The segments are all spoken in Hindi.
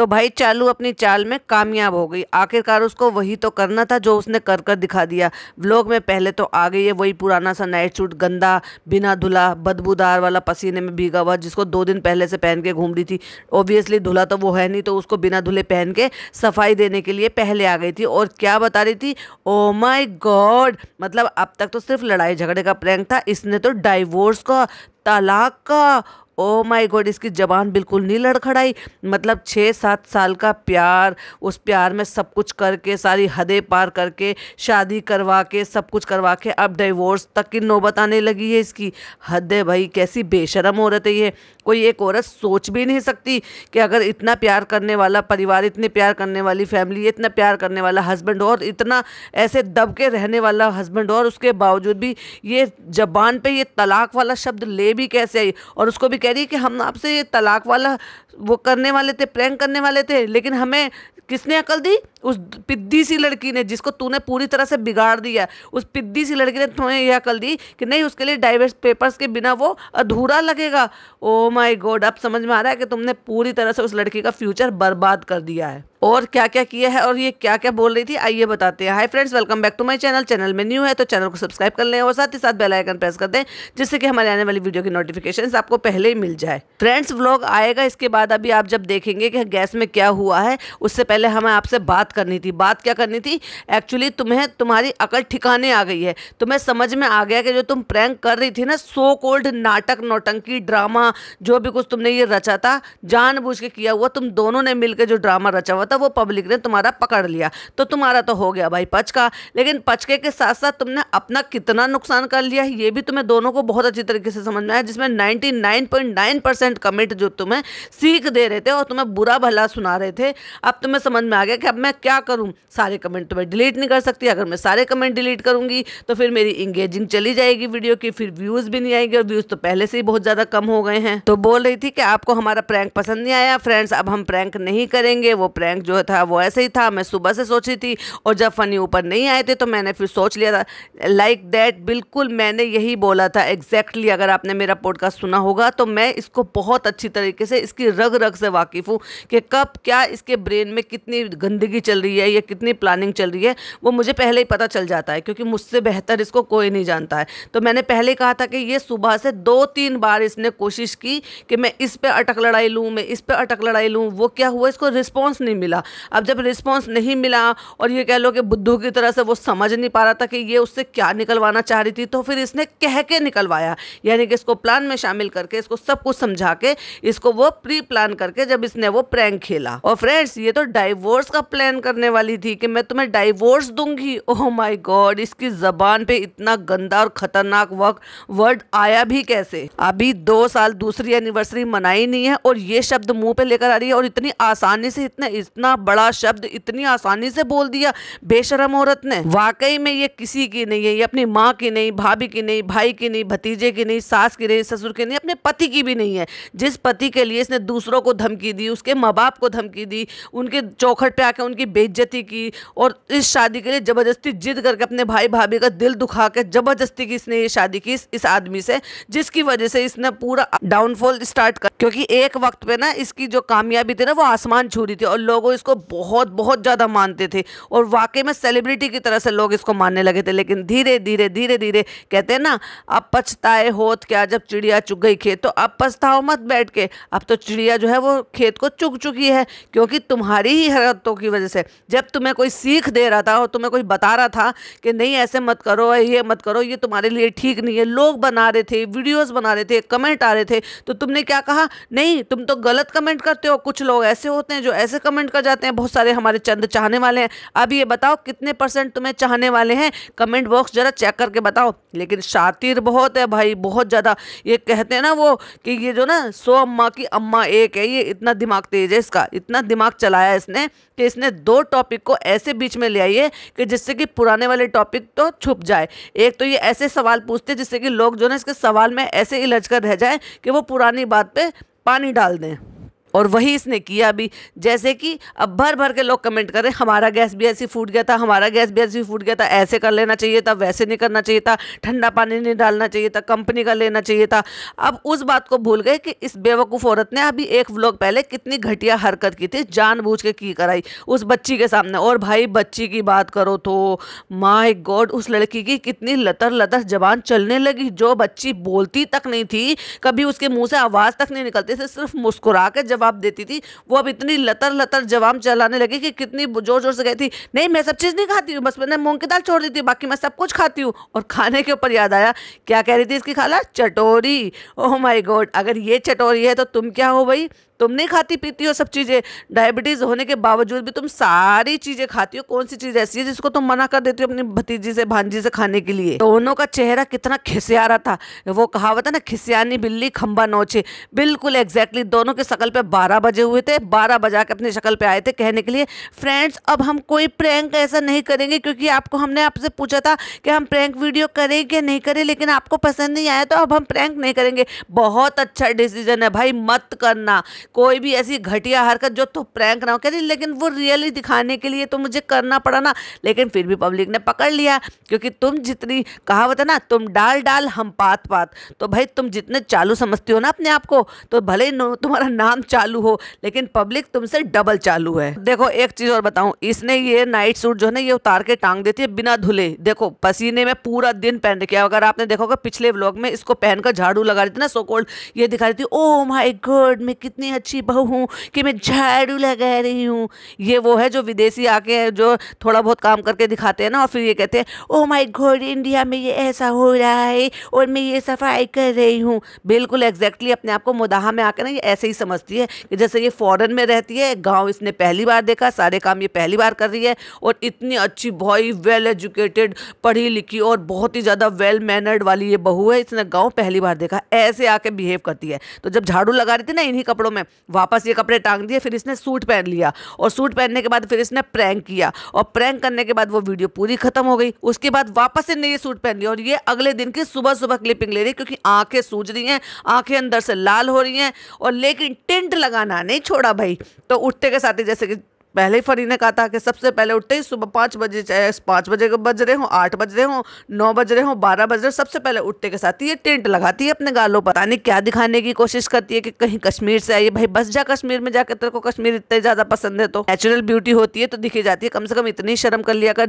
तो भाई चालू अपनी चाल में कामयाब हो गई। आखिरकार उसको वही तो करना था जो उसने कर कर दिखा दिया। व्लॉग में पहले तो आ गई है वही पुराना सा नाइट सूट, गंदा, बिना धुला, बदबूदार वाला, पसीने में भीगा हुआ, जिसको 2 दिन पहले से पहन के घूम रही थी। ऑब्वियसली धुला तो वो है नहीं, तो उसको बिना धुले पहन के सफाई देने के लिए पहले आ गई थी। और क्या बता रही थी, ओ माय गॉड, मतलब अब तक तो सिर्फ लड़ाई झगड़े का प्रैंक था, इसने तो डाइवोर्स का, तलाक का, ओ माय गॉड, इसकी ज़बान बिल्कुल नहीं लड़खड़ाई। मतलब 6-7 साल का प्यार, उस प्यार में सब कुछ करके, सारी हदें पार करके, शादी करवा के, सब कुछ करवा के, अब डिवोर्स तक की नौबत आने लगी है इसकी। हद है भाई, कैसी बेशरम औरत है ये। कोई एक औरत सोच भी नहीं सकती कि अगर इतना प्यार करने वाला परिवार, इतने प्यार करने वाली फैमिली, इतना प्यार करने वाला हस्बैंड और इतना ऐसे दब के रहने वाला हस्बैंड, और उसके बावजूद भी ये ज़बान पर ये तलाक वाला शब्द ले भी कैसे आई। और उसको भी कह रही कि हम आपसे ये तलाक वाला वो करने वाले थे, प्रैंक करने वाले थे, लेकिन हमें किसने अकल दी, उस पिद्दी सी लड़की ने, जिसको तूने पूरी तरह से बिगाड़ दिया। उस पिद्दी सी लड़की ने तुम्हें यह अकल दी कि नहीं, उसके लिए डाइवर्स पेपर्स के बिना वो अधूरा लगेगा। ओ माय गॉड, अब समझ में आ रहा है कि तुमने पूरी तरह से उस लड़की का फ्यूचर बर्बाद कर दिया है। और क्या क्या किया है और ये क्या क्या बोल रही थी, आइए बताते हैं। Hi friends, welcome back to my channel. Channel में न्यू है तो चैनल को सब्सक्राइब कर लें और साथ ही साथ बेल आइकन प्रेस कर दें, जिससे कि हमारे आने वाली वीडियो की नोटिफिकेशंस आपको पहले ही मिल जाए। फ्रेंड्स, व्लॉग आएगा इसके बाद, अभी आप जब देखेंगे कि गैस में क्या हुआ है, उससे पहले हमें आपसे बात करनी थी। बात क्या करनी थी, एक्चुअली तुम्हारी अकल ठिकाने आ गई है। तुम्हें समझ में आ गया कि जो तुम प्रैंक कर रही थी ना, सो कॉल्ड नाटक, नौटंकी, ड्रामा, जो भी कुछ तुमने ये रचा था, जानबूझ के किया हुआ, तुम दोनों ने मिलकर जो ड्रामा रचा हुआ था, वो पब्लिक ने तुम्हारा पकड़ लिया। तो तुम्हारा तो हो गया भाई पचका, लेकिन पचके के साथ साथ तुमने अपना कितना नुकसान कर लिया है, ये भी तुम्हें दोनों को बहुत अच्छी तरीके से समझना है, जिसमें 99.9% कमेंट जो तुम्हें सीख दे रहे थे और तुम्हें बुरा भला सुना रहे थे। अब तुम्हें समझ में आ गया कि अब मैं क्या करूं, सारे कमेंट तो मैं डिलीट नहीं कर सकती। अगर मैं सारे कमेंट डिलीट करूंगी तो फिर मेरी इंगेजिंग चली जाएगी वीडियो की, फिर व्यूज भी नहीं आएंगे, और व्यूज तो पहले से ही बहुत ज्यादा कम हो गए हैं। तो बोल रही थी कि आपको हमारा प्रैंक पसंद नहीं आया। फ्रेंड्स, अब हम प्रैंक नहीं करेंगे। वो प्रैंक जो था वो ऐसे ही था, मैं सुबह से सोच रही थी, और जब फनी ऊपर नहीं आए थे तो मैंने फिर सोच लिया था लाइक दैट। बिल्कुल मैंने यही बोला था एग्जैक्टली। अगर आपने मेरा पॉडकास्ट सुना होगा तो मैं इसको बहुत अच्छी तरीके से, इसकी रग से वाकिफ हूँ कि कब क्या इसके ब्रेन में कितनी गंदगी चल रही है या कितनी प्लानिंग चल रही है, वो मुझे पहले ही पता चल जाता है, क्योंकि मुझसे बेहतर इसको कोई नहीं जानता है। तो मैंने पहले ही कहा था कि ये सुबह से 2-3 बार इसने कोशिश की कि मैं इस पे अटक लड़ाई लूँ, मैं इस पे अटक लड़ाई लूँ। वो क्या हुआ, इसको रिस्पॉन्स नहीं मिला। अब जब रिस्पॉन्स नहीं मिला और ये कह लो कि बुद्धू की तरह से वो समझ नहीं पा रहा था कि ये उससे क्या निकलवाना चाह रही थी, तो फिर इसने कह के निकलवाया, यानी कि इसको प्लान में शामिल करके, इसको सब कुछ समझा के, इसको वो प्री प्लान करके जब इसने वो प्रैंक खेला। और फ्रेंड्स, ये तो डाइवोर्स का प्लान करने वाली थी कि मैं तुम्हें डाइवोर्स दूंगी। ओह माय गॉड, इसकी जबान पे इतना गंदा और खतरनाक वर्ड आया भी कैसे। अभी 2 साल दूसरी एनिवर्सरी मनाई नहीं है और ये शब्द मुंह पे लेकर आ रही है, और इतनी आसानी से इतना बड़ा शब्द इतनी आसानी से बोल दिया बेशरम औरत ने। वाकई में ये किसी की नहीं है, ये अपनी माँ की नहीं, भाभी की नहीं, भाई की नहीं, भतीजे की नहीं, सास की नहीं, ससुर की नहीं, अपने पति की भी नहीं है। जिस पति के लिए इसने दूसरों को धमकी दी, उसके माँ बाप को धमकी दी, उनके चौखट पे आके उनकी बेइज्जती की, और इस शादी के लिए जबरदस्ती जिद करके अपने भाई भाभी का दिल दुखा के जबरदस्ती की इसने ये शादी की इस आदमी से, जिसकी वजह से इसने पूरा डाउनफॉल स्टार्ट कर, क्योंकि एक वक्त पे ना इसकी जो कामयाबी थी ना, वो आसमान छू रही थी और लोग इसको बहुत बहुत ज़्यादा मानते थे, और वाकई में सेलिब्रिटी की तरह से लोग इसको मानने लगे थे। लेकिन धीरे धीरे धीरे धीरे, कहते हैं ना, अब पछताए होत क्या जब चिड़िया चुग गई खेत, तो अब पछताओ मत बैठ के। अब तो चिड़िया जो है वो खेत को चुग चुकी है, क्योंकि तुम्हारी ही हरकतों की वजह से। जब तुम्हें कोई सीख दे रहा था और तुम्हें कोई बता रहा था कि नहीं ऐसे मत करो, ये मत करो, ये तुम्हारे लिए ठीक नहीं है, लोग बना रहे थे, वीडियोस बना रहे थे, कमेंट आ रहे थे, तो तुमने क्या कहा, नहीं तुम तो गलत कमेंट करते हो, कुछ लोग ऐसे होते हैं जो ऐसे कमेंट कर जाते हैं, बहुत सारे हमारे चंद चाहने वाले हैं। अब ये बताओ कितने % तुम्हें चाहने वाले हैं, कमेंट बॉक्स जरा चेक करके बताओ। लेकिन शातिर बहुत है भाई, बहुत ज़्यादा। ये कहते हैं ना वो कि ये जो ना 100 अम्मा की अम्मा एक है, ये इतना दिमाग तेज है इसका, इतना दिमाग चलाया इसने कि इसने 2 टॉपिक को ऐसे बीच में ले आई है कि जिससे कि पुराने वाले टॉपिक तो छुप जाए। एक तो ये ऐसे सवाल पूछते जिससे कि लोग जो ना इसके सवाल में ऐसे ही लचकर रह जाए कि वो पुरानी बात पे पानी डाल दें। और वही इसने किया भी। जैसे कि अब भर भर के लोग कमेंट करें हमारा गैस भी ऐसे फूट गया था, हमारा गैस भी ऐसे फूट गया था, ऐसे कर लेना चाहिए था, वैसे नहीं करना चाहिए था, ठंडा पानी नहीं डालना चाहिए था, कंपनी का लेना चाहिए था। अब उस बात को भूल गए कि इस बेवकूफ़ औरत ने अभी एक व्लॉग पहले कितनी घटिया हरकत की थी, जानबूझ के की कराई उस बच्ची के सामने। और भाई बच्ची की बात करो तो माय गॉड, उस लड़की की कितनी लतर लतर जबान चलने लगी। जो बच्ची बोलती तक नहीं थी, कभी उसके मुँह से आवाज़ तक नहीं निकलती थी, सिर्फ मुस्कुरा के जवाब देती थी, वो अब इतनी लतर लतर जवाब चलाने लगी कि कितनी जोर जोर से कहती थी नहीं मैं सब चीज़ नहीं खाती हूँ, बस मैंने मूंग की दाल छोड़ दी थी, बाकी मैं सब कुछ खाती हूँ। और खाने के ऊपर याद आया क्या कह रही थी इसकी खाला, चटोरी। ओह माय गॉड, अगर ये चटोरी है तो तुम क्या हो भाई, तुम नहीं खाती पीती हो सब चीज़ें, डायबिटीज़ होने के बावजूद भी तुम सारी चीज़ें खाती हो। कौन सी चीज़ ऐसी है जिसको तुम मना कर देती हो अपनी भतीजी से भांजी से खाने के लिए। दोनों का चेहरा कितना खिसिया रहा था, वो कहावत है ना खिसियानी बिल्ली खंबा नोचे, बिल्कुल एग्जैक्टली दोनों के शकल पे 12 बजे हुए थे, 12 बजा के अपनी शकल पे आए थे कहने के लिए फ्रेंड्स अब हम कोई प्रैंक ऐसा नहीं करेंगे, क्योंकि आपको हमने आपसे पूछा था कि हम प्रैंक वीडियो करें कि नहीं करें, लेकिन आपको पसंद नहीं आया तो अब हम प्रैंक नहीं करेंगे। बहुत अच्छा डिसीजन है भाई, मत करना कोई भी ऐसी घटिया हरकत जो तो प्रैंक ना हो। कह रही लेकिन वो रियली दिखाने के लिए तो मुझे करना पड़ा ना, लेकिन फिर भी पब्लिक ने पकड़ लिया, क्योंकि तुम जितनी कहावत है ना तुम डाल डाल हम पात पात, तो भाई तुम जितने चालू समझती हो ना अपने आप को, तो भले ही तुम्हारा नाम चालू हो लेकिन पब्लिक तुमसे डबल चालू है। देखो एक चीज़ और बताऊँ, इसने ये नाइट सूट जो है ना ये उतार के टांग देती है बिना धुले, देखो पसीने में पूरा दिन पहन रखी है। अगर आपने देखोगे पिछले व्लॉग में इसको पहनकर झाड़ू लगा रही थी ना, सो कॉल्ड ये दिखा रही थी ओह माय गॉड मैं कितनी अच्छी बहू हूँ कि मैं झाड़ू लगा रही हूँ। ये वो है जो विदेशी आके जो थोड़ा बहुत काम करके दिखाते हैं ना और फिर ये कहते हैं ओह माय गॉड इंडिया में ये ऐसा हो रहा है और मैं ये सफाई कर रही हूँ। बिल्कुल एग्जैक्टली अपने आप को मुदाहा में आकर ना ये ऐसे ही समझती है कि जैसे ये फॉरेन में रहती है, गाँव इसने पहली बार देखा, सारे काम ये पहली बार कर रही है और इतनी अच्छी भाई वेल एजुकेटेड पढ़ी लिखी और बहुत ही ज़्यादा वेल मैनर्ड वाली ये बहू है, इसने गाँव पहली बार देखा, ऐसे आके बिहेव करती है। तो जब झाड़ू लगा रही थी ना इन्हीं कपड़ों में वापस ये कपड़े टांग दिए, फिर इसने सूट पहन लिया और सूट पहनने के बाद फिर इसने प्रैंक किया और प्रैंक करने के बाद वो वीडियो पूरी खत्म हो गई। उसके बाद वापस इसने ये सूट पहन लिया और ये अगले दिन की सुबह सुबह क्लिपिंग ले रही, क्योंकि आंखें सूज रही हैं, आंखें अंदर से लाल हो रही हैं और लेकिन टिंट लगाना नहीं छोड़ा भाई। तो उठते के साथ ही जैसे कि पहले ही फरी ने कहा था कि सबसे पहले उठते ही सुबह 5 बजे, चाहे 5 बजे बज रहे हों, 8 बज रहे हों, 9 बज रहे हों, 12 बज रहे, सबसे पहले उठते के साथ ही ये टेंट लगाती है अपने गालों पर। यानी क्या दिखाने की कोशिश करती है कि कहीं कश्मीर से आई है, भाई बस जा कश्मीर में जाकर, तेरे को कश्मीर इतने ज़्यादा पसंद है तो। नेचुरल ब्यूटी होती है तो दिखी जाती है, कम से कम इतनी शर्म कर लिया कर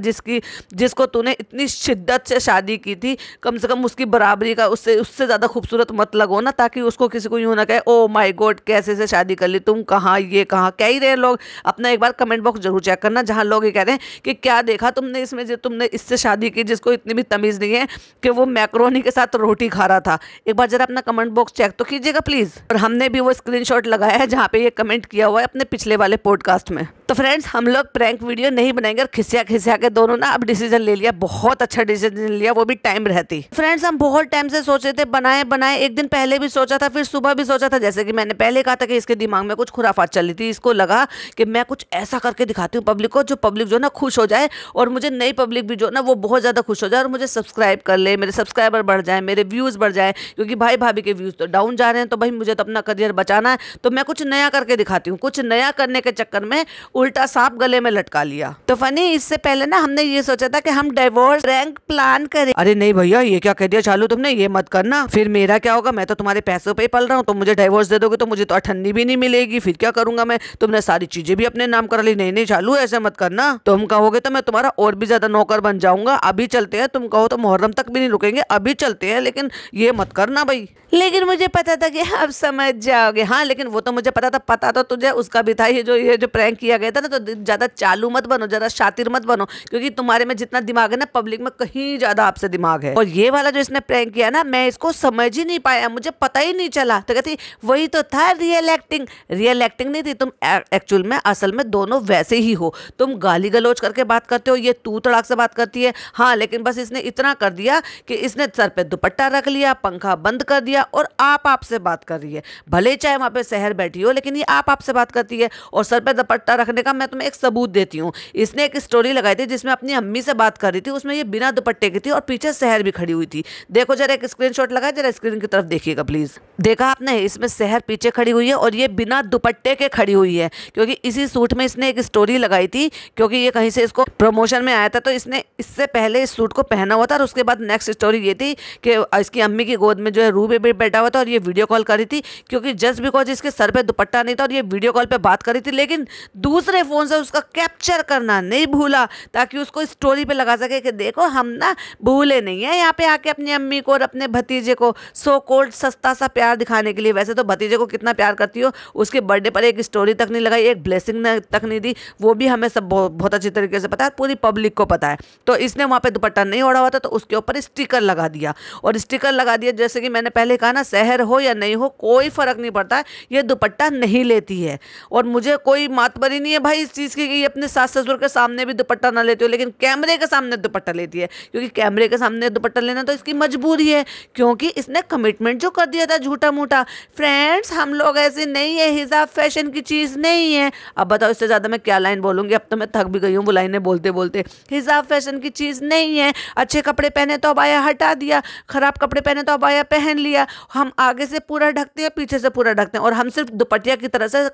जिसको तूने इतनी शिद्दत से शादी की थी, कम से कम उसकी बराबरी का उससे ज़्यादा खूबसूरत मत लगो ना, ताकि उसको किसी को यूँ ना कहे ओ माई गॉड कैसे से शादी कर ली तुम, कहाँ ये कहाँ कह ही रहे लोग। अपना एक कमेंट बॉक्स जरूर चेक करना जहां लोग ये कह रहे हैं कि क्या देखा तुमने इसमें जो तुमने इससे शादी की जिसको इतनी भी तमीज नहीं है कि वो मैक्रोनी के साथ रोटी खा रहा था। एक बार जरा अपना कमेंट बॉक्स चेक तो कीजिएगा प्लीज। और हमने भी वो स्क्रीनशॉट लगाया है जहां पे ये कमेंट किया हुआ है अपने पिछले वाले पॉडकास्ट में। तो फ्रेंड्स हम लोग प्रैंक वीडियो नहीं बनाएंगे और खिसिया खिसिया के दोनों ना अब डिसीजन ले लिया, बहुत अच्छा डिसीजन लिया, वो भी टाइम रहती। फ्रेंड्स हम बहुत टाइम से सोच रहे थे बनाए, एक दिन पहले भी सोचा था, फिर सुबह भी सोचा था। जैसे कि मैंने पहले कहा था कि इसके दिमाग में कुछ खुराफात चली थी, इसको लगा कि मैं कुछ ऐसा करके दिखाती हूँ पब्लिक को जो ना खुश हो जाए और मुझे नई पब्लिक भी जो ना वो बहुत ज़्यादा खुश हो जाए और मुझे सब्सक्राइब कर ले, मेरे सब्सक्राइबर बढ़ जाए, मेरे व्यूज़ बढ़ जाए, क्योंकि भाई भाभी के व्यूज़ तो डाउन जा रहे हैं, तो भाई मुझे तो अपना करियर बचाना है, तो मैं कुछ नया करके दिखाती हूँ। कुछ नया करने के चक्कर में उल्टा सांप गले में लटका लिया। तो फनी इससे पहले ना हमने ये सोचा था कि हम डाइवोर्स प्रैंक प्लान करें। अरे नहीं भैया ये क्या कह दिया चालू तुमने, ये मत करना, फिर मेरा क्या होगा, मैं तो तुम्हारे पैसों पर ही पल रहा हूँ, तुम मुझे डाइवोर्स दे दोगे तो मुझे तो अठन्नी भी नहीं मिलेगी, फिर क्या करूंगा मैं, तुमने सारी चीज़ें भी अपने नाम कर ली। नहीं नहीं चालू ऐसे मत करना, तुम कहोगे तो मैं तुम्हारा और भी ज्यादा नौकर बन जाऊंगा, अभी चलते हैं, तुम कहो तो मुहर्रम तक भी नहीं रुकेंगे, अभी चलते हैं, लेकिन ये मत करना भाई। लेकिन मुझे पता था कि अब समझ जाओगे। हाँ लेकिन वो तो मुझे पता तो तुझे उसका भी था, ये जो प्रैंक किया गया था ना, तो ज़्यादा चालू मत बनो, ज़्यादा शातिर मत बनो, क्योंकि तुम्हारे में जितना दिमाग है ना पब्लिक में कहीं ज़्यादा आपसे दिमाग है। और ये वाला जो इसने प्रैंक किया ना मैं इसको समझ ही नहीं पाया, मुझे पता ही नहीं चला। तो कहती वही तो था रियल एक्टिंग, रियल एक्टिंग नहीं थी, तुम एक्चुअल में असल में दो दोनों वैसे ही हो। तुम गाली गलौज करके बात करते हो, ये तू तड़ाक से बात करती है। हाँ, लेकिन बस इसने इतना कर दिया कि इसने सर पे दुपट्टा रख लिया, पंखा बंद कर दिया और आप से बात कर रही है। भले चाहे वहाँ पे शहर बैठी हो, लेकिन ये आप से बात करती है। और सर पे दुपट्टा रखने का मैं तुम्हें एक सबूत देती हूँ। इसने एक स्टोरी लगाई थी जिसमें अपनी अम्मी से बात कर रही थी, उसमें ये बिना दुपट्टे की थी और पीछे शहर भी खड़ी हुई थी। देखो जरा, एक स्क्रीनशॉट लगाए, जरा स्क्रीन की तरफ देखिएगा प्लीज। देखा आपने, इसमें शहर पीछे खड़ी हुई है और ये बिना दुपट्टे के खड़ी हुई है, क्योंकि इसी सूट में इसने एक स्टोरी लगाई थी, क्योंकि ये कहीं से इसको प्रमोशन में आया था तो इसने इससे पहले इस सूट को पहना हुआ था। और उसके बाद नेक्स्ट स्टोरी ये थी कि इसकी अम्मी की गोद में जो है रू बेबी बैठा हुआ था और ये वीडियो कॉल कर रही थी, क्योंकि जस्ट बिकॉज इसके सर पे दुपट्टा नहीं था और ये वीडियो कॉल पे बात कर रही थी, लेकिन दूसरे फोन से उसका कैप्चर करना नहीं भूला ताकि उसको स्टोरी पे लगा सके कि देखो हम ना भूले नहीं है यहाँ पे आके अपनी अम्मी को और अपने भतीजे को। सो कोल्ड सस्ता सा प्यार दिखाने के लिए। वैसे तो भतीजे को कितना प्यार करती हो, उसके बर्थडे पर एक स्टोरी तक नहीं लगाई, एक ब्लेसिंग तक नहीं दी, वो भी हमें सब बहुत अच्छी तरीके से पता है, पूरी पब्लिक को पता है। तो इसने वहाँ पे दुपट्टा नहीं ओढ़ा हुआ था तो उसके ऊपर स्टिकर लगा दिया। और स्टिकर लगा दिया, जैसे कि मैंने पहले कहा ना, शहर हो या नहीं हो कोई फर्क नहीं पड़ता है, ये दुपट्टा नहीं लेती है। और मुझे कोई मातबरी नहीं है भाई इस चीज़ की कि ये अपने सास ससुर के सामने भी दुपट्टा ना लेती हो, लेकिन कैमरे के सामने दुपट्टा लेती है, क्योंकि कैमरे के सामने दुपट्टा लेना तो इसकी मजबूरी है, क्योंकि इसने कमिटमेंट जो कर दिया था झूठा मूठा। फ्रेंड्स, हम लोग ऐसे नहीं है, हिजाब फैशन की चीज़ नहीं है। अब बताओ इससे ज़्यादा मैं क्या लाइन बोलूँगी, अब तो मैं थक भी गई हूँ वो लाइनें बोलते बोलते। हिजाब फैशन की चीज़ नहीं है। अच्छे कपड़े पहने तो अबाया हटा दिया, ख़राब कपड़े पहने तो अबाया पहन लिया। हम आगे से पूरा ढकते हैं, पीछे से पूरा ढकते हैं, और हम सिर्फ दुपट्टिया की तरह से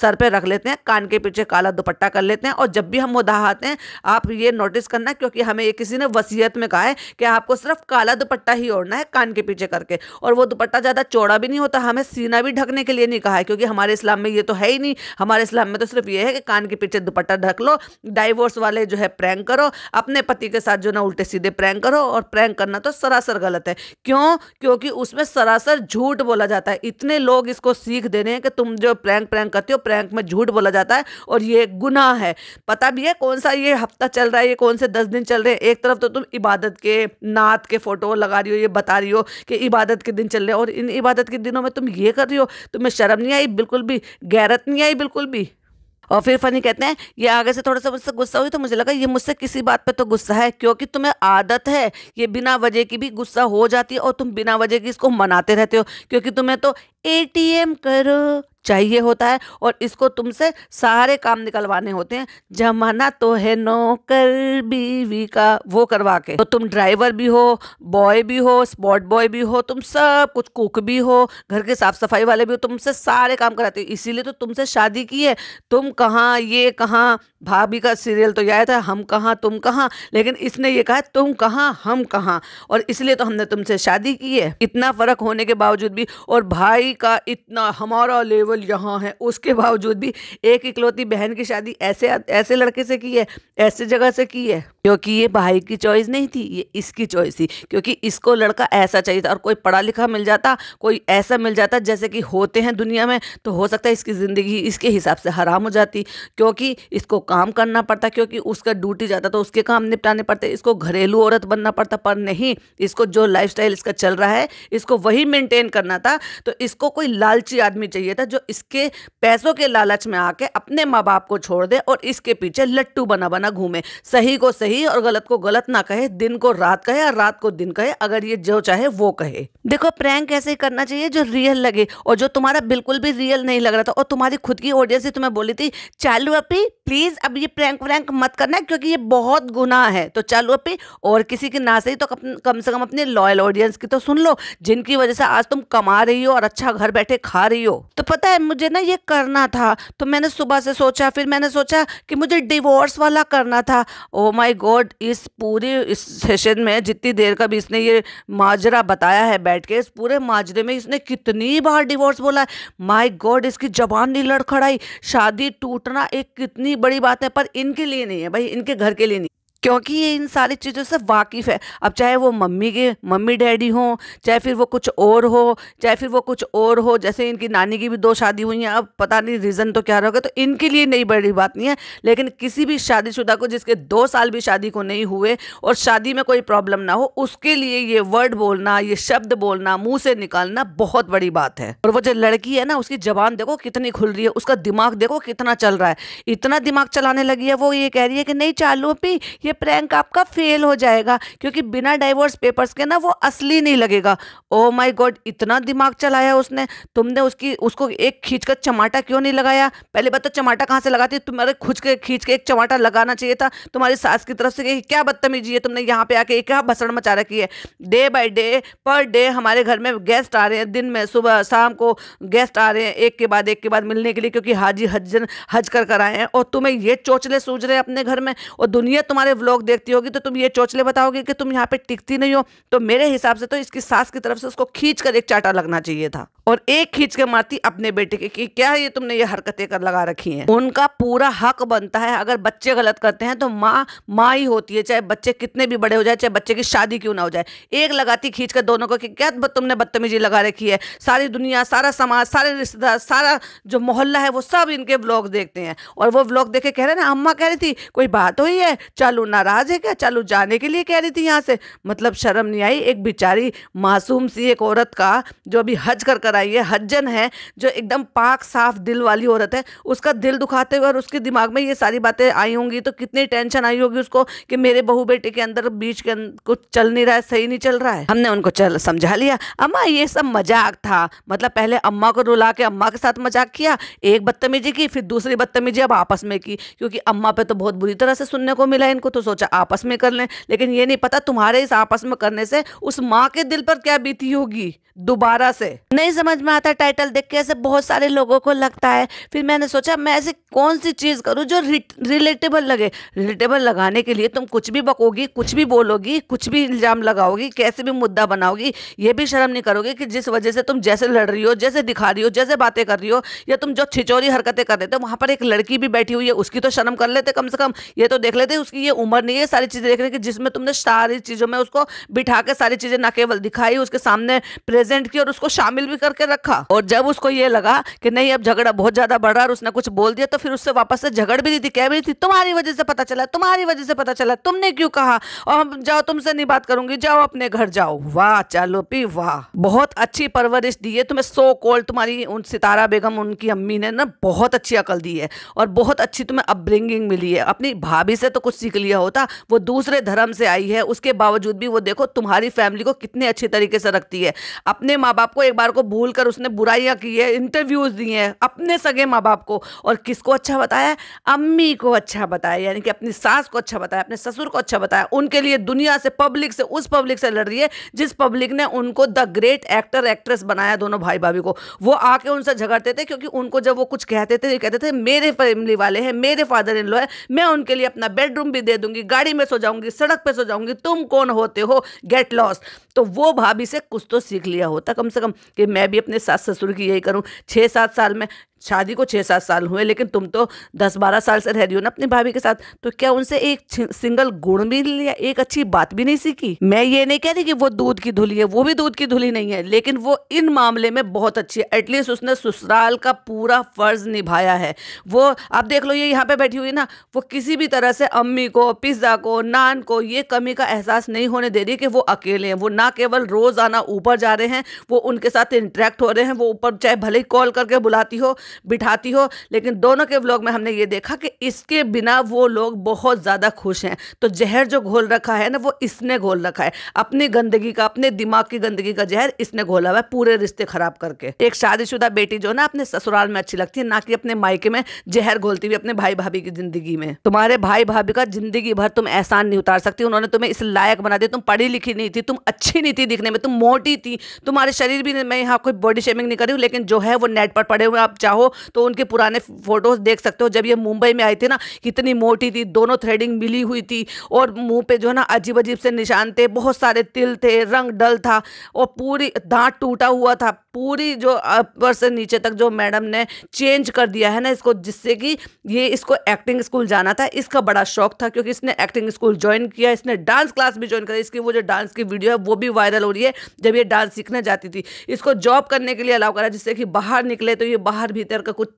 सर पे रख लेते हैं, कान के पीछे काला दुपट्टा कर लेते हैं। और जब भी हम मुदाहाते हैं, आप ये नोटिस करना, क्योंकि हमें ये किसी ने वसीयत में कहा है कि आपको सिर्फ काला दुपट्टा ही ओढ़ना है कान के पीछे करके, और वो दुपट्टा ज़्यादा चौड़ा भी नहीं होता, हमें सीना भी ढकने के लिए नहीं कहा है, क्योंकि हमारे इस्लाम में ये तो है ही नहीं। हमारे इस्लाम में तो सिर्फ ये है कि कान के पीछे दुपट्टा ढक लो, डाइवोर्स वाले जो है प्रैंक करो, अपने पति के साथ जो ना उल्टे सीधे प्रैंक करो। और प्रैंक करना तो सरासर गलत है। क्यों? क्योंकि उसमें सरासर झूठ बोला जाता है। इतने लोग इसको सीख दे रहे हैं कि तुम जो प्रैंक करते हो, प्रैंक में झूठ बोला जाता है और ये गुनाह है। पता भी है कौन सा ये हफ्ता चल रहा है, ये कौन से 10 दिन चल रहे हैं। एक तरफ तो तुम इबादत के नात के फोटो लगा रही हो, ये बता रही हो कि इबादत के दिन चल रहे हैं, और इन इबादत के दिनों में तुम ये कर रही हो। तुम्हें शर्म नहीं आई बिल्कुल भी, गैरत नहीं आई बिल्कुल भी। और फिर फनी कहते हैं, ये आगे से थोड़ा सा मुझसे गुस्सा हुई तो मुझे लगा ये मुझसे किसी बात पे तो गुस्सा है, क्योंकि तुम्हें आदत है ये बिना वजह की भी गुस्सा हो जाती है और तुम बिना वजह की इसको मनाते रहते हो, क्योंकि तुम्हें तो ATM करो चाहिए होता है और इसको तुमसे सारे काम निकलवाने होते हैं। जमाना तो है नौकर बीवी का, वो करवा के। तो तुम ड्राइवर भी हो, बॉय भी हो, स्पॉट बॉय भी हो, तुम सब कुछ, कुक भी हो, घर के साफ सफाई वाले भी हो, तुमसे सारे काम कराते हो। इसीलिए तो तुमसे शादी की है। तुम कहाँ, ये कहाँ, भाभी का सीरियल तो आया था, हम कहाँ तुम कहाँ, लेकिन इसने ये कहा तुम कहाँ हम कहाँ, और इसलिए तो हमने तुमसे शादी की है, इतना फर्क होने के बावजूद भी। और भाई का इतना हमारा लेवल यहाँ है, उसके बावजूद भी एक इकलौती बहन की शादी ऐसे लड़के से की है, ऐसे जगह से की है, क्योंकि ये भाई की चॉइस नहीं थी, ये इसकी चॉइस थी, क्योंकि इसको लड़का ऐसा चाहिए था। और कोई पढ़ा लिखा मिल जाता, कोई ऐसा मिल जाता जैसे कि होते हैं दुनिया में, तो हो सकता है इसकी ज़िंदगी इसके हिसाब से हराम हो जाती, क्योंकि इसको काम करना पड़ता, क्योंकि उसका ड्यूटी जाता तो उसके काम निपटाने पड़ते, इसको घरेलू औरत बनना पड़ता। पर नहीं, इसको जो लाइफस्टाइल इसका चल रहा है इसको वही मेंटेन करना था। तो इसको कोई लालची आदमी चाहिए था जो इसके पैसों के लालच में आके अपने माँ बाप को छोड़ दे और इसके पीछे लट्टू बना बना घूमे, सही को सही और गलत को गलत ना कहे, दिन को रात कहे और रात को दिन कहे, अगर ये जो चाहे वो कहे। देखो, प्रैंक ऐसे ही करना चाहिए जो रियल लगे, और जो तुम्हारा बिल्कुल भी रियल नहीं लग रहा था। और तुम्हारी खुद की ऑडियंस ही तुम्हें बोली थी, चालू अपी प्लीज अब ये प्रैंक व्रैंक मत करना, क्योंकि ये बहुत गुनाह है। तो चालू अपी, और किसी की ना सही तो कम से कम अपने लॉयल ऑडियंस की तो सुन लो, जिनकी वजह से आज तुम कमा रही हो और अच्छा घर बैठे खा रही हो। तो पता है मुझे ना ये करना था, तो मैंने सुबह से सोचा, फिर मैंने सोचा कि मुझे डिवोर्स वाला करना था। ओ माय गॉड, इस पूरे सेशन में जितनी देर का भी इसने ये माजरा बताया है बैठ के, इस पूरे माजरे में इसने कितनी बार डिवोर्स बोला है। माय गॉड, इसकी जबान नहीं लड़खड़ाई। शादी टूटना एक कितनी बड़ी बात है, पर इनके लिए नहीं है भाई, इनके घर के लिए नहीं, क्योंकि ये इन सारी चीज़ों से वाकिफ़ है। अब चाहे वो मम्मी डैडी हो, चाहे फिर वो कुछ और हो, जैसे इनकी नानी की भी दो शादी हुई हैं, अब पता नहीं रीज़न तो क्या होगा, तो इनके लिए नहीं बड़ी बात नहीं है, लेकिन किसी भी शादीशुदा को जिसके 2 साल भी शादी को नहीं हुए और शादी में कोई प्रॉब्लम ना हो, उसके लिए ये वर्ड बोलना, ये शब्द बोलना, मुँह से निकालना बहुत बड़ी बात है। और वो जो लड़की है ना, उसकी जबान देखो कितनी खुल रही है, उसका दिमाग देखो कितना चल रहा है, इतना दिमाग चलाने लगी है। वो ये कह रही है कि नहीं चालू पी, ये प्रैंक आपका फेल हो जाएगा क्योंकि बिना डाइवोर्स पेपर्स के ना वो असली नहीं लगेगा। ओ माय गॉड, इतना दिमाग चलाया उसने। तुमने उसको एक खींचकर चमाटा क्यों नहीं लगाया? पहले बात तो चमाटा कहाँ से लगाती, तुम्हारे खुद के खींच के एक चमाटा लगाना चाहिए था तुम्हारी सास की तरफ से। क्या बदतमीजी है तुमने, यहाँ पे आके क्या भसड़ मचा रखी है। डे बाय डे पर डे हमारे घर में गेस्ट आ रहे हैं, दिन में सुबह शाम को गेस्ट आ रहे हैं एक के बाद मिलने के लिए, क्योंकि हाजी हज कर आए हैं, और तुम्हें ये चोचले सूझ रहे हैं अपने घर में। और दुनिया तुम्हारे व्लॉग देखती होगी तो तुम ये चोचले बताओगे कि तुम यहाँ पे टिकती नहीं हो। तो मेरे हिसाब से तो इसकी सास की तरफ से उसको खींच कर एक चाटा लगना चाहिए था, और एक खींच के मारती अपने बेटे के कि क्या ये तुमने ये हरकतें कर लगा रखी हैं। उनका पूरा हक बनता है, अगर बच्चे गलत करते हैं तो माँ ही होती है, चाहे बच्चे कितने भी बड़े हो जाए, चाहे बच्चे की शादी क्यों ना हो जाए। एक लगाती खींच कर दोनों को कि क्या तुमने बदतमीजी लगा रखी है। सारी दुनिया, सारा समाज, सारे रिश्तेदार, सारा जो मोहल्ला है, वो सब इनके व्लॉग देखते हैं, और वो व्लॉग देखे कह रहे ना, अम्मा कह रही थी कोई बात हुई है, चालू नाराज है क्या, चालू जाने के लिए कह रही थी यहाँ से। मतलब शर्म नहीं आई एक बेचारी मासूम सी एक औरत का, जो अभी हज कर आई है, हज्जन है, जो एकदम पाक साफ दिल वाली औरत है, उसका दिल दुखाते हुए और उसके दिमाग में ये सारी बातें आई होंगी, तो कितनी टेंशन आई होगी उसको कि मेरे बहू बेटे के अंदर बीच के कुछ चल नहीं रहा है, सही नहीं चल रहा है। हमने उनको समझा लिया, अम्मा ये सब मजाक था। मतलब पहले अम्मा को रुला के अम्मा के साथ मजाक किया, एक बदतमीजी की, फिर दूसरी बदतमीजी अब आपस में की, क्योंकि अम्मा पे तो बहुत बुरी तरह से सुनने को मिला इनको, तो सोचा आपस में कर लें। लेकिन ये नहीं पता तुम्हारे इस आपस में करने से उस माँ के दिल पर क्या बीती होगी, दोबारा से नहीं समझ में आता। टाइटल देख के ऐसे बहुत सारे लोगों को लगता है। फिर मैंने सोचा मैं ऐसे कौन सी चीज़ करूँ जो रिलेटेबल लगे। रिलेटेबल लगाने के लिए तुम कुछ भी बकोगी, कुछ भी बोलोगी, कुछ भी इल्ज़ाम लगाओगी, कैसे भी मुद्दा बनाओगी, ये भी शर्म नहीं करोगे कि जिस वजह से तुम जैसे लड़ रही हो, जैसे दिखा रही हो, जैसे बातें कर रही हो, या तुम जो छिचोरी हरकतें कर रहे थे। वहाँ पर एक लड़की भी बैठी हुई है, उसकी तो शर्म कर लेते कम से कम, ये तो देख लेते उसकी ये उम्र नहीं है सारी चीज़ें देख रहे कि जिसमें तुमने सारी चीज़ों में उसको बिठा के सारी चीज़ें न केवल दिखाई, उसके सामने प्रेजेंट की और उसको शामिल भी करके रखा। और जब उसको ये लगा कि नहीं अब झगड़ा बहुत ज़्यादा बढ़ रहा और उसने कुछ बोल दिया, तो फिर उससे वापस से झगड़ भी रही थी, कह भी रही थी तुम्हारी वजह से पता चला, तुम्हारी वजह से पता चला, तुमने क्यों कहा, और हम जाओ तुमसे नहीं बात करूंगी, जाओ अपने घर जाओ। वाह चालो पी वाह, बहुत अच्छी परवरिश दी है तुम्हें सो कॉल्ड तुम्हारी उन सितारा बेगम, उनकी अम्मी ने ना बहुत अच्छी अकल दी है और बहुत अच्छी तुम्हें अपब्रिंगिंग मिली है। अपनी भाभी से तो कुछ सीख लिया होता, वो दूसरे धर्म से आई है, उसके बावजूद भी वो देखो तुम्हारी फैमिली को कितने अच्छे तरीके से रखती है। अपने माँ बाप को एक बार को भूल कर उसने बुराइयां की है, इंटरव्यूज दिए हैं अपने सगे माँ बाप को, और किसको अच्छा बताया, अम्मी को अच्छा बताया, यानी कि अपनी सास को अच्छा बताया, अपने ससुर को अच्छा बताया। उनके लिए दुनिया से, पब्लिक से, उस पब्लिक से लड़ रही है जिस पब्लिक ने उनको द ग्रेट एक्टर एक्ट्रेस बनाया, दोनों भाई भाभी को। वो आके उनसे झगड़ते थे क्योंकि उनको जब वो कुछ कहते थे, ये कहते थे मेरे फैमिली वाले हैं, मेरे फादर इन लॉ है, मैं उनके लिए अपना बेडरूम भी दे दूंगी, गाड़ी में सो जाऊंगी, सड़क पर सो जाऊंगी, तुम कौन होते हो, गेट लॉस्ट। तो वो भाभी से कुछ तो सीख लिया होता कम से कम कि मैं भी अपने सास ससुर की यही करूं। 6-7 साल में, शादी को 6-7 साल हुए, लेकिन तुम तो 10-12 साल से रह रही हो ना अपनी भाभी के साथ, तो क्या उनसे एक सिंगल गुण भी नहीं लिया, एक अच्छी बात भी नहीं सीखी। मैं ये नहीं कह रही कि वो दूध की धुली है, वो भी दूध की धुली नहीं है, लेकिन वो इन मामले में बहुत अच्छी है, एटलीस्ट उसने ससुराल का पूरा फर्ज निभाया है। वो आप देख लो, ये यहाँ पे बैठी हुई ना, वो किसी भी तरह से अम्मी को, पिज्जा को, नान को ये कमी का एहसास नहीं होने दे रही कि वो अकेले हैं। वो ना केवल रोजाना ऊपर जा रहे हैं, वो उनके साथ इंटरेक्ट हो रहे हैं, वो ऊपर चाहे भले ही कॉल करके बुलाती हो, बिठाती हो, लेकिन दोनों के व्लॉग में हमने ये देखा कि इसके बिना वो लोग बहुत ज़्यादा खुश हैं। तो जहर जो घोल रखा है ना, वो इसने घोल रखा है, अपनी गंदगी का, अपने दिमाग की गंदगी का जहर इसने घोला हुआ है, पूरे रिश्ते खराब करके। एक शादीशुदा बेटी जो ना अपने ससुराल में अच्छी लगती है, ना कि अपने मायके में जहर घोलती हुई अपने भाई भाभी की जिंदगी में। तुम्हारे भाई भाभी का जिंदगी भर तुम एहसान नहीं उतार सकती, उन्होंने तुम्हें इस लायक बना दिया। तुम पढ़ी लिखी नहीं थी, तुम अच्छी नहीं थी दिखने में, तुम मोटी थी, तुम्हारे शरीर भी, मैं यहाँ कोई बॉडी शेमिंग नहीं कर रही हूँ, लेकिन जो है वो नेट पर पड़े हुए, आप चाहो तो उनके पुराने फोटोज देख सकते हो। जब ये मुंबई में आई थी ना, कितनी मोटी थी, दोनों थ्रेडिंग मिली हुई थी, और मुंह पे जो है ना अजीब अजीब से निशान थे, बहुत सारे तिल थे, रंग डल था, और पूरी दांत टूटा हुआ था, पूरी जो अपर से नीचे तक जो मैडम ने चेंज कर दिया है ना इसको, जिससे कि ये इसको एक्टिंग स्कूल जाना था, इसका बड़ा शौक था क्योंकि इसने एक्टिंग स्कूल ज्वाइन किया, इसने डांस क्लास भी ज्वाइन करी। इसकी वो जो डांस की वीडियो है वो भी वायरल हो रही है जब ये डांस सीखने जाती थी। इसको जॉब करने के लिए अलाउ करा जिससे कि बाहर निकले तो ये बाहर भीतर का कुछ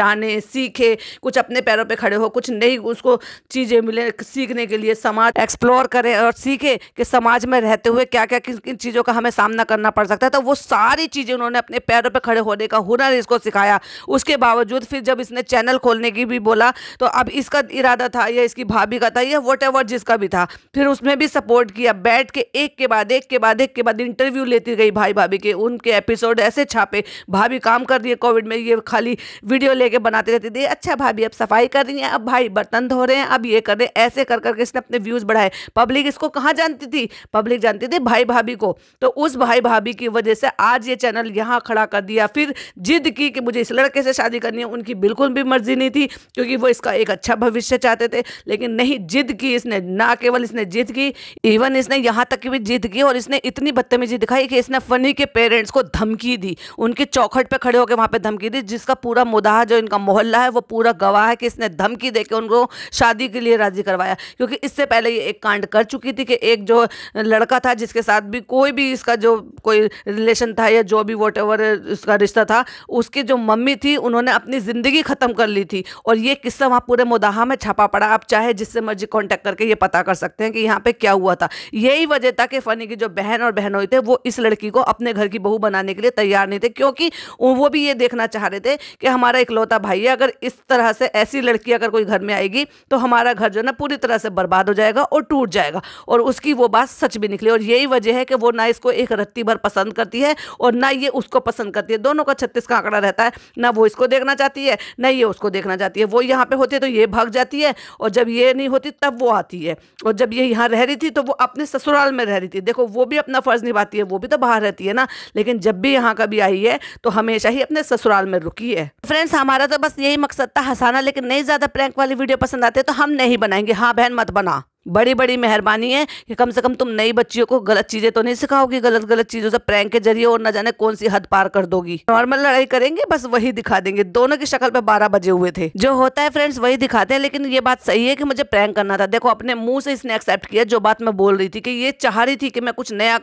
जाने, सीखे, कुछ अपने पैरों पर खड़े हो, कुछ नई उसको चीज़ें मिले सीखने के लिए, समाज एक्सप्लोर करें और सीखे कि समाज में रहते हुए क्या क्या किन चीज़ों का हमें सामना करना पड़ सकता है। तो वो सारी चीज़ें उन्होंने अपने पैरों पे खड़े होने का हुनर इसको सिखाया। उसके बावजूद फिर जब इसने चैनल खोलने की भी बोला तो अब इसका इरादा था या इसकी भाभी का था या व्हाटएवर जिसका भी था, फिर उसमें भी सपोर्ट किया, बैठ के एक के बाद इंटरव्यू लेती गई भाई भाभी के, उनके एपिसोड ऐसे छापे। भाभी काम कर रही है कोविड में, ये खाली वीडियो लेके बनाते रहती थी। अच्छा भाभी अब सफाई कर रही हैं, अब भाई बर्तन धो रहे हैं, अब ये कर रहे हैं, ऐसे कर करके इसने अपने व्यूज़ बढ़ाए। पब्लिक इसको कहाँ जानती थी, पब्लिक जानती थी भाई भाभी को। तो उस भाई भाभी की वजह से आज ये चैनल यहाँ खड़ा कर दिया। फिर जिद की कि मुझे इस लड़के से शादी करनी है, उनकी बिल्कुल भी मर्जी नहीं थी क्योंकि वो इसका एक अच्छा भविष्य चाहते थे, लेकिन नहीं जिद की इसने। ना केवल इसने जिद की, इवन इसने यहाँ तक भी जिद की और इसने इतनी बदतमीजी दिखाई कि इसने फनी के पेरेंट्स को धमकी दी, उनके चौखट पर खड़े होकर वहाँ पर धमकी दी, जिसका पूरा मुदाहा जो इनका मोहल्ला है वो पूरा गवाह है कि इसने धमकी देकर उनको शादी के लिए राजी करवाया। क्योंकि इससे पहले ये एक कांड कर चुकी थी कि एक जो लड़का था जिसके साथ भी कोई भी इसका जो कोई रिलेशन था या जो भी व्हाटएवर उसका रिश्ता था, उसकी जो मम्मी थी उन्होंने अपनी ज़िंदगी ख़त्म कर ली थी और ये किस्सा वहाँ पूरे मुदाहा में छपा पड़ा। आप चाहे जिससे मर्जी कांटेक्ट करके ये पता कर सकते हैं कि यहाँ पे क्या हुआ था। यही वजह था कि फनी की जो बहन और बहनोई थे वो इस लड़की को अपने घर की बहू बनाने के लिए तैयार नहीं थे, क्योंकि वो भी ये देखना चाह रहे थे कि हमारा इकलौता भाई है, अगर इस तरह से ऐसी लड़की अगर कोई घर में आएगी तो हमारा घर जो है ना पूरी तरह से बर्बाद हो जाएगा और टूट जाएगा। और उसकी वो बात सच भी निकली और यही वजह है कि वो ना इसको एक रत्ती भर पसंद करती है और ना ये उसको पसंद करती है। दोनों का 36 का आंकड़ा रहता है, ना वो इसको देखना चाहती है ना ये उसको देखना चाहती है। वो यहाँ पे होती है तो ये भाग जाती है और जब ये नहीं होती तब वो आती है, और जब ये यहाँ रह रही थी तो वो अपने ससुराल में रह रही थी। देखो वो भी अपना फर्ज निभाती है, वो भी तो बाहर रहती है ना, लेकिन जब भी यहाँ कभी आई है तो हमेशा ही अपने ससुराल में रुकी है। फ्रेंड्स हमारा तो बस यही मकसद था हंसाना, लेकिन नहीं ज़्यादा प्रैंक वाली वीडियो पसंद आते तो हम नहीं बनाएंगे। हाँ बहन मत बना, बड़ी बड़ी मेहरबानी है कि कम से कम तुम नई बच्चियों को गलत चीज़ें तो नहीं सिखाओगी, गलत चीज़ों से प्रैंक के जरिए और न जाने कौन सी हद पार कर दोगी। नॉर्मल लड़ाई करेंगे बस वही दिखा देंगे, दोनों की शक्ल पे 12 बजे हुए थे। जो होता है फ्रेंड्स वही दिखाते हैं, लेकिन ये बात सही है कि मुझे प्रैंक करना था। देखो अपने मुँह से इसने एक्सेप्ट किया जो बात मैं बोल रही थी कि ये चाह रही थी कि मैं कुछ नया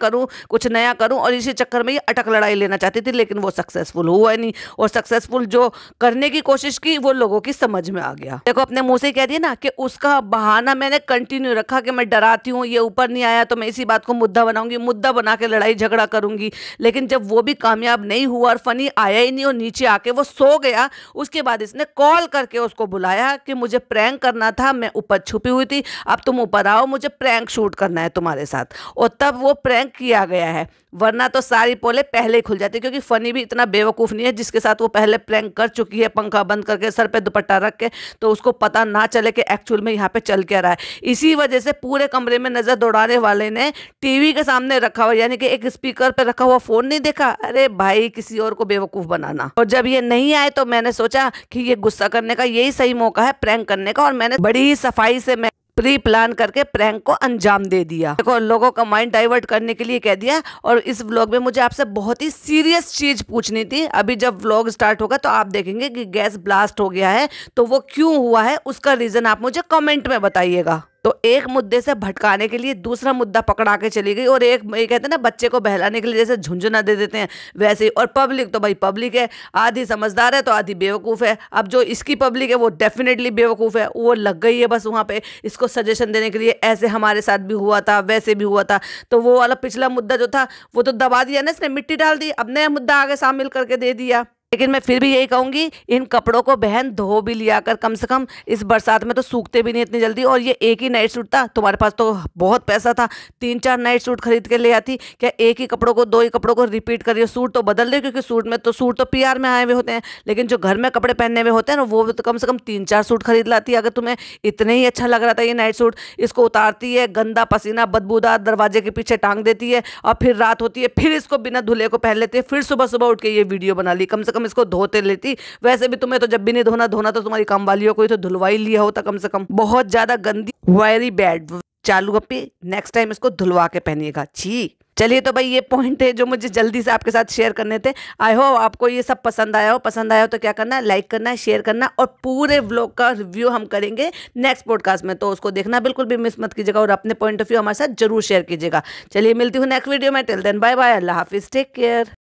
करूँ और इसी चक्कर में ये अटक लड़ाई लेना चाहती थी, लेकिन वो सक्सेसफुल हुआ नहीं और सक्सेसफुल जो करने की कोशिश की वो लोगों की समझ में आ गया। देखो अपने मुँह से कह दिया ना कि उसका बहाना मैंने कंटिन्यू रखा कि मैं डराती हूँ, ये ऊपर नहीं आया तो मैं इसी बात को मुद्दा बनाऊंगी, मुद्दा बना के लड़ाई झगड़ा करूंगी। लेकिन जब वो भी कामयाब नहीं हुआ और फनी आया ही नहीं और नीचे आके वो सो गया, उसके बाद इसने कॉल करके उसको बुलाया कि मुझे प्रैंक करना था, मैं ऊपर छुपी हुई थी, अब तुम ऊपर आओ, मुझे प्रैंक शूट करना है तुम्हारे साथ। और तब वो प्रैंक किया गया है, वरना तो सारी पोले पहले ही खुल जाती, क्योंकि फनी भी इतना बेवकूफ़ नहीं है जिसके साथ वो पहले प्रैंक कर चुकी है पंखा बंद करके, सर पे दुपट्टा रख के, तो उसको पता ना चले कि एक्चुअल में यहाँ पे चल क्या रहा है। इसी वजह से पूरे कमरे में नज़र दौड़ाने वाले ने टीवी के सामने रखा हुआ, यानी कि एक स्पीकर पर रखा हुआ फ़ोन नहीं देखा। अरे भाई किसी और को बेवकूफ़ बनाना। और जब ये नहीं आए तो मैंने सोचा कि ये गुस्सा करने का यही सही मौका है, प्रैंक करने का, और मैंने बड़ी सफाई से प्री प्लान करके प्रैंक को अंजाम दे दिया। देखो लोगों का माइंड डाइवर्ट करने के लिए कह दिया। और इस व्लॉग में मुझे आपसे बहुत ही सीरियस चीज़ पूछनी थी। अभी जब व्लॉग स्टार्ट होगा तो आप देखेंगे कि गैस ब्लास्ट हो गया है, तो वो क्यों हुआ है उसका रीज़न आप मुझे कमेंट में बताइएगा। तो एक मुद्दे से भटकाने के लिए दूसरा मुद्दा पकड़ा के चली गई। और एक ये कहते हैं ना बच्चे को बहलाने के लिए जैसे झुंझुना दे देते हैं वैसे ही। और पब्लिक तो भाई पब्लिक है, आधी समझदार है तो आधी बेवकूफ़ है। अब जो इसकी पब्लिक है वो डेफिनेटली बेवकूफ़ है, वो लग गई है बस वहाँ पे इसको सजेशन देने के लिए, ऐसे हमारे साथ भी हुआ था वैसे भी हुआ था। तो वो वाला पिछला मुद्दा जो था वो तो दबा दिया ना इसने, मिट्टी डाल दी, अब नया मुद्दा आगे शामिल करके दे दिया। लेकिन मैं फिर भी यही कहूँगी, इन कपड़ों को बहन धो भी लिया कर, कम से कम इस बरसात में तो सूखते भी नहीं इतनी जल्दी। और ये एक ही नाइट सूट था, तुम्हारे पास तो बहुत पैसा था, 3-4 नाइट सूट खरीद के ले आती। क्या एक ही कपड़ों को, दो ही कपड़ों को रिपीट करिए, सूट तो बदल दे, क्योंकि सूट तो PR में आए हुए होते हैं, लेकिन जो घर में कपड़े पहने हुए होते हैं ना वो तो कम से कम 3-4 सूट खरीद लाती। अगर तुम्हें इतने ही अच्छा लग रहा था ये नाइट सूट, इसको उतारती है, गंदा पसीना बदबूदार दरवाजे के पीछे टांग देती है, और फिर रात होती है, फिर इसको बिना धुले को पहन लेती है, फिर सुबह उठ के ये वीडियो बना ली। कम से कम इसको धोते लेती, वैसे भी तुम्हें तो जब भी नहीं धोना तो तुम्हारी काम वालियों को ही तो धुलवा ही लिया होता कम से कम। बहुत ज्यादा गंदी, वेरी बैड। चालू अपी नेक्स्ट टाइम इसको धुलवा के पहनिएगा। छी। चलिए तो भाई ये पॉइंट है जो मुझे जल्दी से आपके साथ शेयर करने थे। आई होप आपको ये सब पसंद आया हो तो क्या करना है, लाइक करना है, शेयर करना, और पूरे व्लॉग का रिव्यू हम करेंगे नेक्स्ट पॉडकास्ट में, तो उसको देखना बिल्कुल भी मिस मत कीजिएगा और अपने पॉइंट ऑफ व्यू हमारे साथ जरूर शेयर कीजिएगा। चलिए मिलती हूँ नेक्स्ट वीडियो में, टिल देन बाय बाय, अल्लाह हाफिज़, टेक केयर।